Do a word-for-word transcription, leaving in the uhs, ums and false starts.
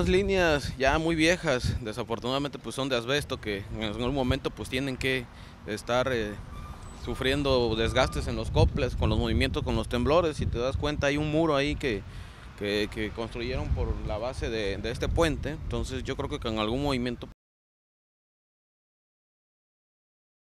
unas líneas ya muy viejas, desafortunadamente pues son de asbesto, que en algún momento pues tienen que estar eh, sufriendo desgastes en los coples, con los movimientos, con los temblores. Si te das cuenta, hay un muro ahí que, que, que construyeron por la base de, de este puente, entonces yo creo que en algún movimiento